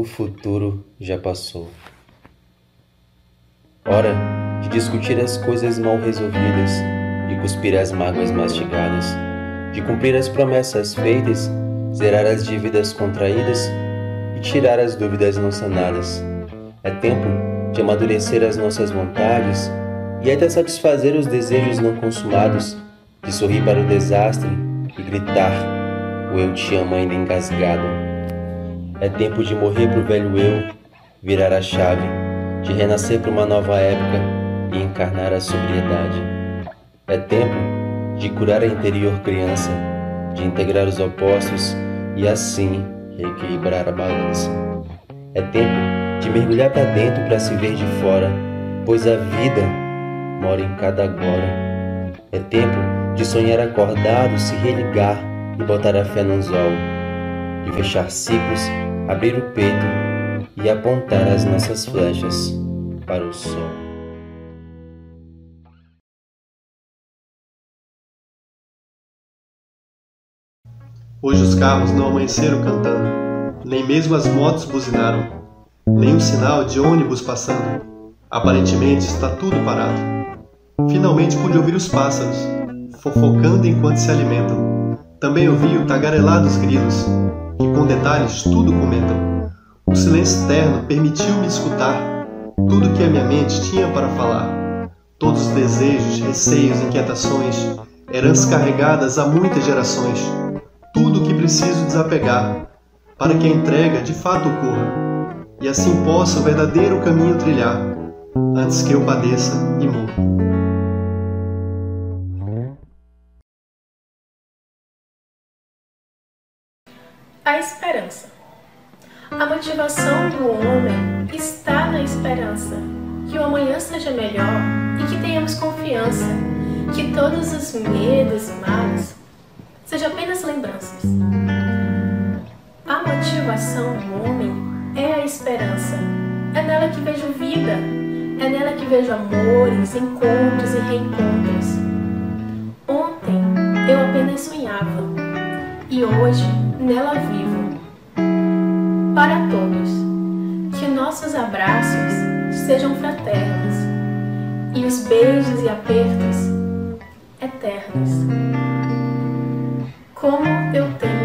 o futuro já passou. Hora de discutir as coisas mal resolvidas, de cuspir as mágoas mastigadas, de cumprir as promessas feitas, zerar as dívidas contraídas e tirar as dúvidas não sanadas. É tempo de amadurecer as nossas vontades e até satisfazer os desejos não consumados, de sorrir para o desastre e gritar o eu te amo ainda engasgado. É tempo de morrer pro velho eu, virar a chave, de renascer para uma nova época e encarnar a sobriedade. É tempo de curar a interior criança, de integrar os opostos e assim reequilibrar a balança. É tempo de mergulhar para dentro para se ver de fora, pois a vida mora em cada agora. É tempo de sonhar acordado, se religar e botar a fé no anzol, de fechar ciclos, abrir o peito e apontar as nossas flechas para o sol. Hoje os carros não amanheceram cantando, nem mesmo as motos buzinaram, nem um sinal de ônibus passando. Aparentemente está tudo parado. Finalmente pude ouvir os pássaros, fofocando enquanto se alimentam. Também ouvi o tagarelar dos grilos, que com detalhes tudo comentam. O silêncio terno permitiu-me escutar tudo que a minha mente tinha para falar. Todos os desejos, receios, inquietações, heranças carregadas há muitas gerações. Tudo o que preciso desapegar, para que a entrega de fato ocorra, e assim possa o verdadeiro caminho trilhar, antes que eu padeça e morra. A esperança. A motivação do homem está na esperança, que o amanhã seja melhor e que tenhamos confiança, que todos os medos e males sejam apenas lembranças. A motivação do homem é a esperança. É nela que vejo vida, é nela que vejo amores, encontros e reencontros. Ontem eu apenas sonhava e hoje nela vivo. Para todos, que nossos abraços sejam fraternos e os beijos e apertos eternos. Como eu tenho